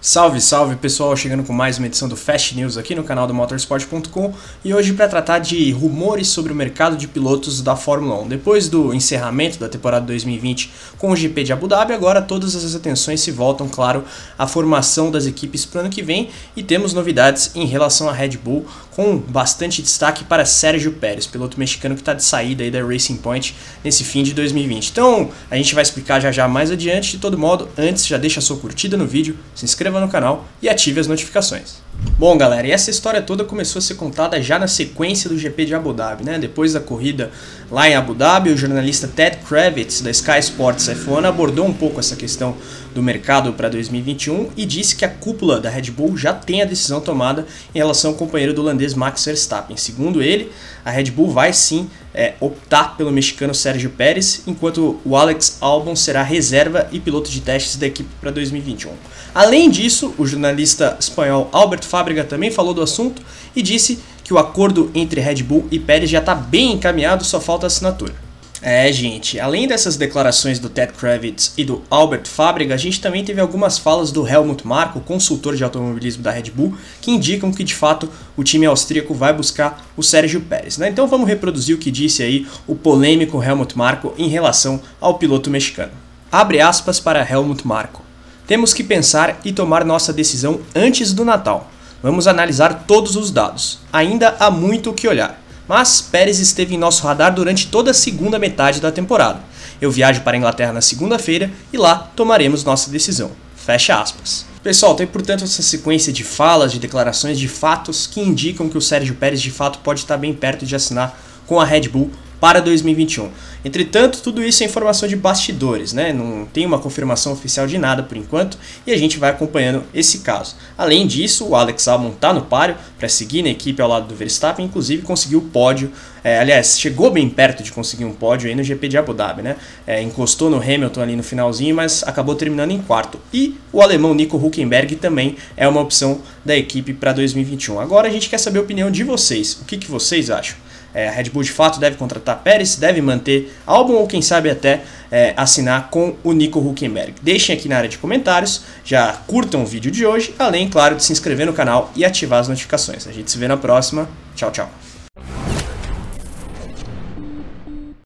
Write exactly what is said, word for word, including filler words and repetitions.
Salve, salve pessoal, chegando com mais uma edição do Fast News aqui no canal do Motorsport ponto com e hoje para tratar de rumores sobre o mercado de pilotos da Fórmula um. Depois do encerramento da temporada dois mil e vinte com o G P de Abu Dhabi, agora todas as atenções se voltam, claro, à formação das equipes para o ano que vem e temos novidades em relação à Red Bull com bastante destaque para Sérgio Pérez, piloto mexicano que está de saída aí da Racing Point nesse fim de dois mil e vinte. Então a gente vai explicar já já mais adiante, de todo modo, antes já deixa a sua curtida no vídeo, se inscreva no canal e ative as notificações. Bom galera, e essa história toda começou a ser contada já na sequência do G P de Abu Dhabi, né? Depois da corrida lá em Abu Dhabi, o jornalista Ted Kravitz da Sky Sports F um abordou um pouco essa questão do mercado para dois mil e vinte e um e disse que a cúpula da Red Bull já tem a decisão tomada em relação ao companheiro do holandês Max Verstappen. Segundo ele, a Red Bull vai sim é, optar pelo mexicano Sérgio Pérez, enquanto o Alex Albon será reserva e piloto de testes da equipe para dois mil e vinte e um. Além disso, o jornalista espanhol Albert Fernandes Fabrega também falou do assunto e disse que o acordo entre Red Bull e Pérez já está bem encaminhado, só falta a assinatura. É, gente, além dessas declarações do Ted Kravitz e do Albert Fábrega, a gente também teve algumas falas do Helmut Marko, consultor de automobilismo da Red Bull, que indicam que de fato o time austríaco vai buscar o Sérgio Pérez, né? Então vamos reproduzir o que disse aí o polêmico Helmut Marko em relação ao piloto mexicano. Abre aspas para Helmut Marko. Temos que pensar e tomar nossa decisão antes do Natal. Vamos analisar todos os dados. Ainda há muito o que olhar, mas Pérez esteve em nosso radar durante toda a segunda metade da temporada. Eu viajo para a Inglaterra na segunda-feira e lá tomaremos nossa decisão. Fecha aspas. Pessoal, tem portanto essa sequência de falas, de declarações, de fatos que indicam que o Sérgio Pérez de fato pode estar bem perto de assinar com a Red Bull para dois mil e vinte e um. Entretanto, tudo isso é informação de bastidores, né? Não tem uma confirmação oficial de nada por enquanto e a gente vai acompanhando esse caso. Além disso, o Alex Albon está no páreo para seguir na equipe ao lado do Verstappen, inclusive conseguiu o pódio, é, aliás, chegou bem perto de conseguir um pódio aí no G P de Abu Dhabi, né? É, encostou no Hamilton ali no finalzinho, mas acabou terminando em quarto. E o alemão Nico Hülkenberg também é uma opção da equipe para dois mil e vinte e um. Agora a gente quer saber a opinião de vocês. O que, que vocês acham? É, a Red Bull de fato deve contratar Pérez, deve manter Albon ou quem sabe até é, assinar com o Nico Hülkenberg? Deixem aqui na área de comentários, já curtam o vídeo de hoje, além, claro, de se inscrever no canal e ativar as notificações. A gente se vê na próxima, tchau, tchau.